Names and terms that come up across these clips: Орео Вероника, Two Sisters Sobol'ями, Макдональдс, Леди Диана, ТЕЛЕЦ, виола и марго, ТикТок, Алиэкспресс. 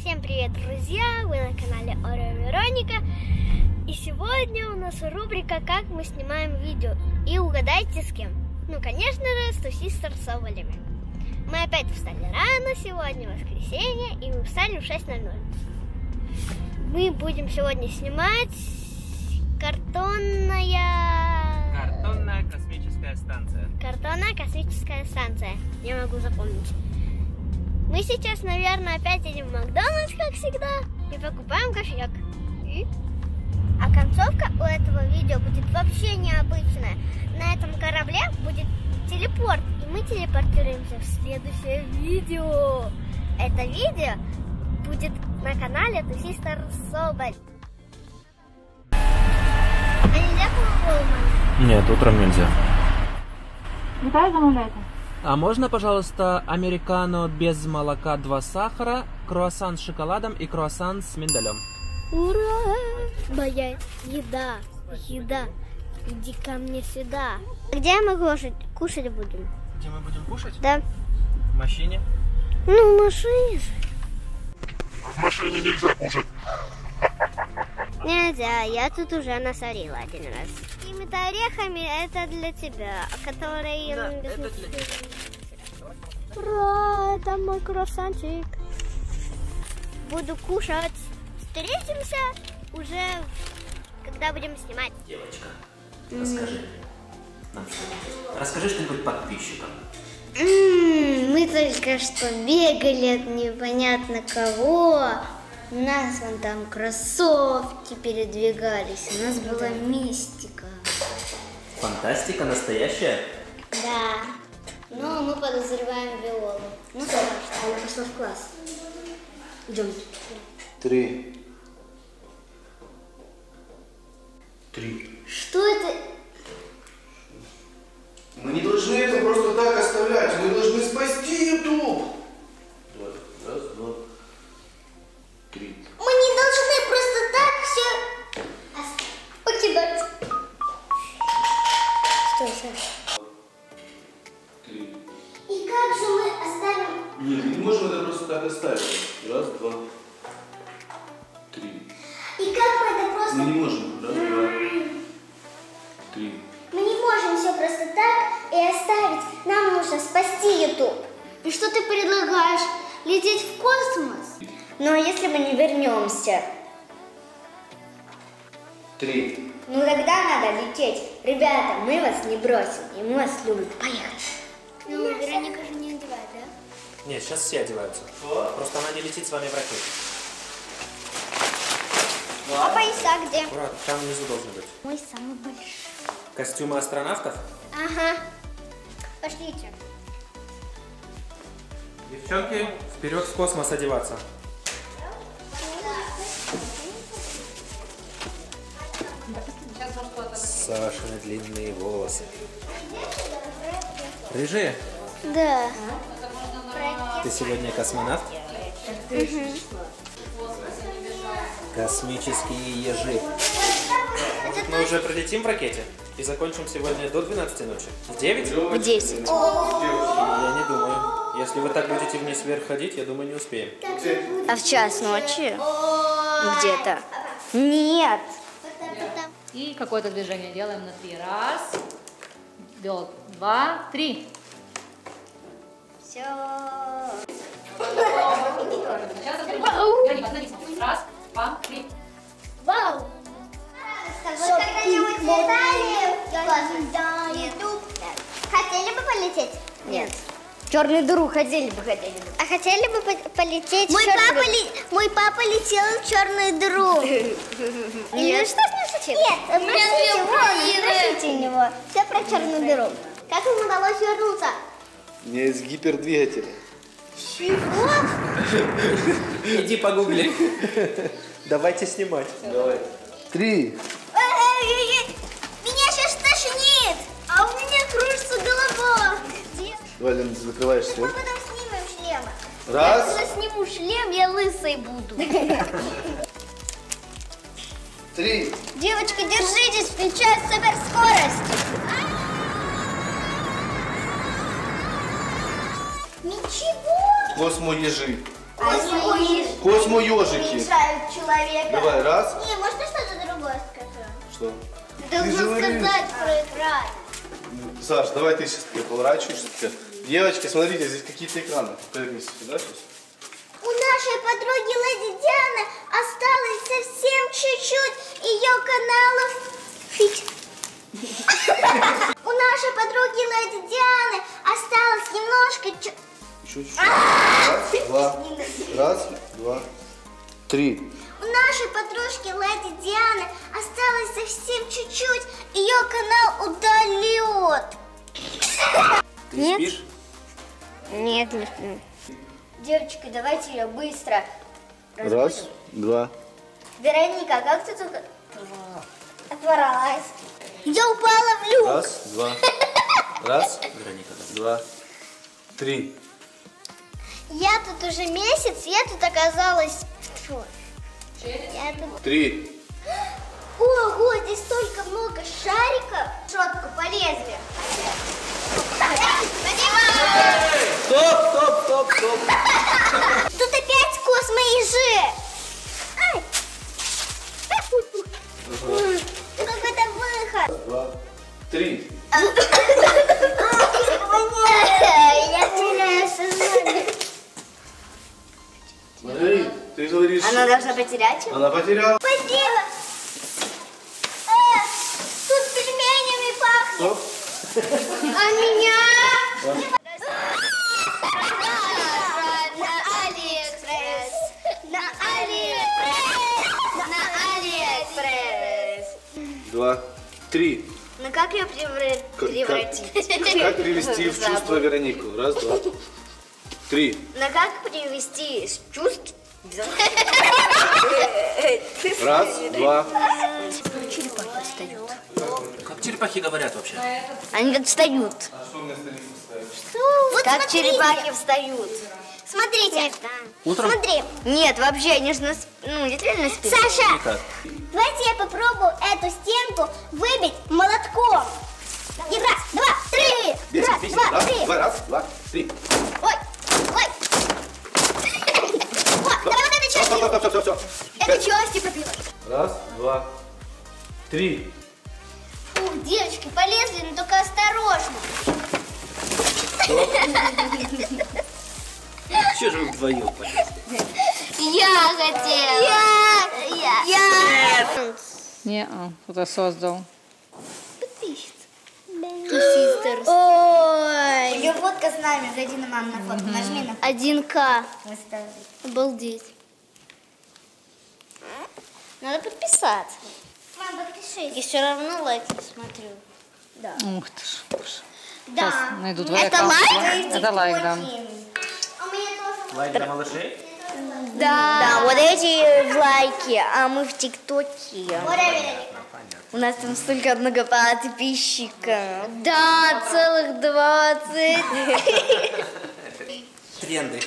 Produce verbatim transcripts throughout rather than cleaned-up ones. Всем привет, друзья! Вы на канале Орео Вероника. И сегодня у нас рубрика «Как мы снимаем видео». И угадайте с кем? Ну, конечно же, с Two Sisters Sobol'ями. Мы опять встали рано, сегодня воскресенье, и мы встали в шесть ноль ноль. Мы будем сегодня снимать картонная... Картонная космическая станция. Картонная космическая станция. Я могу запомнить. Мы сейчас, наверное, опять идем в Макдональдс, как всегда, и покупаем кофеек. И... А концовка у этого видео будет вообще необычная. На этом корабле будет телепорт, и мы телепортируемся в следующее видео. Это видео будет на канале Two Sisters Sobol'ями. А нельзя по-моему? Нет, утром нельзя. Не так замовляйте. А можно, пожалуйста, американо без молока, два сахара, круассан с шоколадом и круассан с миндалем? Ура! Моя еда, еда, иди ко мне сюда. Где мы кушать, кушать будем? Где мы будем кушать? Да. В машине? Ну, в машине же. В машине нельзя кушать. Нельзя, я тут уже насорила один раз. Какими-то орехами это для тебя, которые... Да, это для тебя. Ура, это мой круассанчик. Буду кушать. Встретимся уже, когда будем снимать. Девочка, расскажи нам что-нибудь. Расскажи что-нибудь подписчикам. М-м, мы только что бегали от непонятно кого. У нас вон там кроссовки передвигались, у нас была мистика. Фантастика настоящая? Да, но мы подозреваем Виолу. Ну да, она пошла в класс. Идем. Три. Три. Что это? Мы не должны это просто так оставлять, мы должны спасти YouTube. Раз, два. Три. Мы не должны просто так все покидать. Что это? Три. И как же мы оставим? Нет, мы не можем это просто так оставить. Раз, два, три. И как мы это просто... Мы не можем. Раз, два, три. Мы не можем все просто так и оставить. Нам нужно спасти YouTube. И что ты предлагаешь? Лететь в космос? Ну, а если мы не вернемся? Три. Ну, тогда надо лететь. Ребята, мы вас не бросим, и мы вас любим. Поехали. Ну, Вероника же не одевает, да? Нет, сейчас все одеваются. О. Просто она не летит с вами в ракете. А пояса где? Аккуратно, там внизу должен быть. Мой самый большой. Костюмы астронавтов? Ага. Пошлите. Девчонки, вперед в космос одеваться. Сашины длинные волосы. Рыжие? Да. Ты сегодня космонавт? Угу. Космические ежи. Может, мы уже прилетим в ракете и закончим сегодня до двенадцати ночи? В девять? В десять. Я не думаю. Если вы так будете вниз вверх ходить, я думаю, не успеем. А в час ночи? Где-то. Нет. И какое-то движение делаем на три. Раз, два, три. Все. Раз, два, три. Вау! Вы когда-нибудь летали? Да, YouTube. Хотели бы полететь? Нет. Черную дыру хотели бы, хотели бы. А хотели бы полететь мой в черную папа дыру? Ли... Мой папа летел в черную дыру. Или что с ним случилось? Нет, спросите у него. Все про черную дыру. Как ему удалось вернуться? У меня есть гипердвигатель. Чего? Иди погугли. Давайте снимать. Давай. Три. Меня сейчас тошнит, а у меня кружится голова. Вален, закрываешь шлем. Мы потом снимем шлем. Раз. Я сниму шлем, я лысой буду. Три. Девочки, держитесь, включаю суперскорость. Ничего. Космо-ежи. Космо-ежи. Космо ежики. Давай, раз. Не, можно что-то другое скажу? Что? Ты должен сказать проиграть. Саш, давай ты сейчас поворачиваешься. Девочки, смотрите, здесь какие-то экраны. Повернись сюда сейчас. У нашей подруги Леди Дианы осталось совсем чуть-чуть ее каналов. Фить. У нашей подруги Леди Дианы осталось немножко... Еще чуть-чуть. Раз, два. Раз, два, три. У нашей подружки Леди Дианы осталось совсем чуть-чуть. Ее канал удалит. Ты Нет? спишь? Нет, не сплю. Девочки, давайте ее быстро разбудим. Раз, два. Вероника, как ты только отворалась? Я упала в люк. Раз, два. Раз, Вероника, два, три. Я тут уже месяц, я тут оказалась... Фу. Я тут... Три. Ого, здесь столько много шариков. Шотку полезли. Стоп, стоп, стоп, стоп. Тут опять космо ежи. Какой-то выход. Два, три. Я теряю сознание. Смотри, ты говоришь. Она должна потерять его. Она потеряла. Спасибо. Тут пельменями пахнет. Стоп. А меня? На Алиэкспресс. На Алиэкспресс. На Алиэкспресс. Два, три. Ну как ее превратить? Как привести в чувство Веронику? Раз, два, три. Ну как привести из чувств? Раз, два. Черепахи встают. Как черепахи говорят вообще? Они как встают. А что у меня встают? Что? Вот как смотрите. Черепахи встают. Смотрите. Утром? Смотри. Нет, вообще, они же нас, ну, реально спят. Саша, Никак. давайте я попробую эту стенку выбить молотком. И раз, два, три. Бесит, раз, бесит. Два, раз, три. Два, раз, два, три. Ой, ой. Вот, давай вот эту часть. Стоп, стоп, стоп, стоп. Эту часть и пробила. Раз, два, три. Ух, девочки, полезли, но только осторожно. Че же вы вдвоем полезли? Я хотел. Я. Я. Я. Нет. Не, кто-то создал. Ой. Ее фотка с нами. Зайди на маму на фотку. Нажми на фотку. один ка. Обалдеть. Надо подписаться. Мама, подпишись. И все равно лайк не смотрю. Да. Ух ты ж. Да. Это лайк? Это лайк, да. Лайк для малышей? Да. Да, вот эти лайки, а мы в ТикТоке. У нас там столько много подписчиков. Да, целых двадцать. Тренды.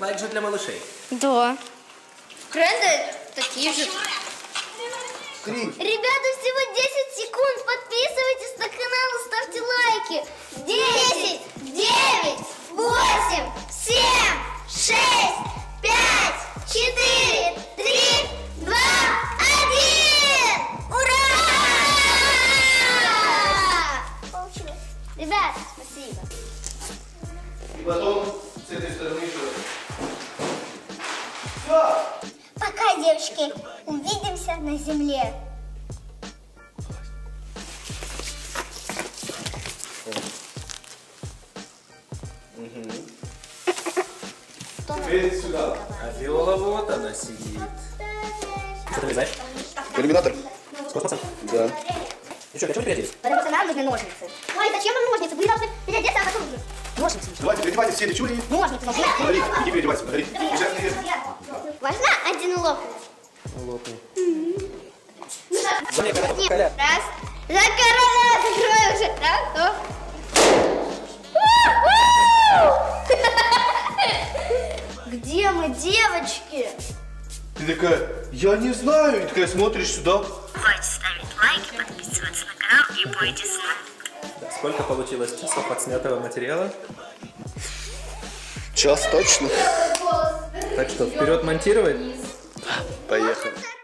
Лайк же для малышей. Да. Тренды такие же. Ребята, всего десять секунд. Подписывайтесь на канал и ставьте лайки. десять, девять, восемь, семь, шесть, пять, четыре, три, два, один. Ура! Получилось. Ребят, спасибо. И потом с этой стороны еще. Пока, девочки. Увидимся на земле. Теперь сюда. А виола вот она сидит. Что ты вырезаешь? Иллюминатор. С космоса? Да. Ну что, для чего ты переоделись? Потому что нам нужны ножницы. Ой, зачем нам ножницы? Вы должны переодеться, а потом нужны. Ножницы. Давайте, переодевайтесь все, девчули. Ножницы нужны. Смотри, иди переодевайся, смотри. Важна один лопнет. Лопнет. Раз. За коронавирус закрывай уже. Раз, два. Где мы, девочки? Ты такая... Я не знаю. И такая смотришь сюда. Давайте ставить лайки, подписываться на канал и бойтесь. Да, сколько получилось часов отснятого материала? Час точно. Так что, вперед монтировать? Поехали.